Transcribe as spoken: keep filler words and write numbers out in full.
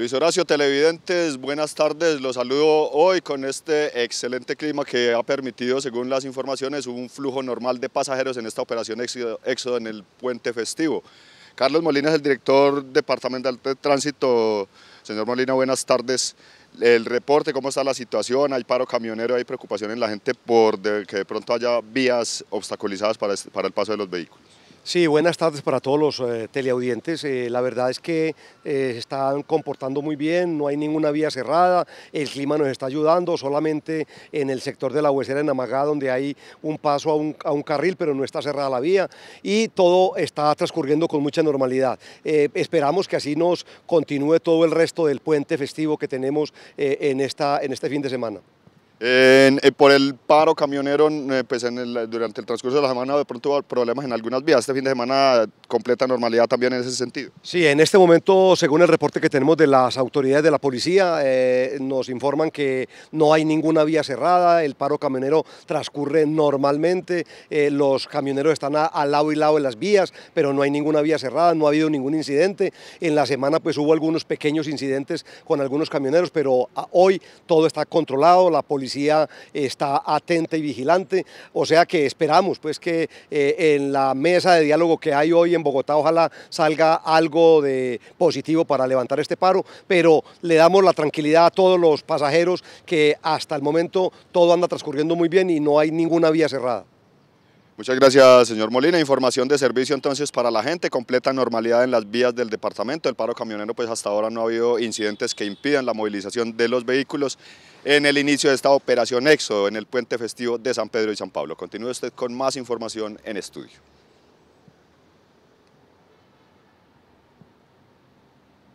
Luis Horacio, televidentes, buenas tardes, los saludo hoy con este excelente clima que ha permitido, según las informaciones, un flujo normal de pasajeros en esta operación éxodo en el puente festivo. Carlos Molina es el director departamental de tránsito. Señor Molina, buenas tardes. El reporte, ¿cómo está la situación? ¿Hay paro camionero? ¿Hay preocupación en la gente por de que de pronto haya vías obstaculizadas para, este, para el paso de los vehículos? Sí, buenas tardes para todos los eh, teleaudientes. Eh, la verdad es que eh, se están comportando muy bien, no hay ninguna vía cerrada, el clima nos está ayudando, solamente en el sector de la Huesera en Amagá, donde hay un paso a un, a un carril, pero no está cerrada la vía, y todo está transcurriendo con mucha normalidad. Eh, esperamos que así nos continúe todo el resto del puente festivo que tenemos eh, en, esta, en este fin de semana. Eh, eh, por el paro camionero, eh, pues en el, durante el transcurso de la semana de pronto hubo problemas en algunas vías. Este fin de semana completa normalidad también en ese sentido. Sí, en este momento, según el reporte que tenemos de las autoridades de la policía, eh, nos informan que no hay ninguna vía cerrada, el paro camionero transcurre normalmente, eh, los camioneros están a, a lado y lado en las vías, pero no hay ninguna vía cerrada, no ha habido ningún incidente. En la semana pues hubo algunos pequeños incidentes con algunos camioneros, pero a, hoy todo está controlado, la policía está atenta y vigilante, o sea que esperamos pues que eh, en la mesa de diálogo que hay hoy en Bogotá ojalá salga algo de positivo para levantar este paro, pero le damos la tranquilidad a todos los pasajeros que hasta el momento todo anda transcurriendo muy bien y no hay ninguna vía cerrada. Muchas gracias, señor Molina. Información de servicio entonces para la gente, completa normalidad en las vías del departamento. El paro camionero, pues hasta ahora no ha habido incidentes que impidan la movilización de los vehículos en el inicio de esta operación éxodo en el puente festivo de San Pedro y San Pablo. Continúe usted con más información en estudio.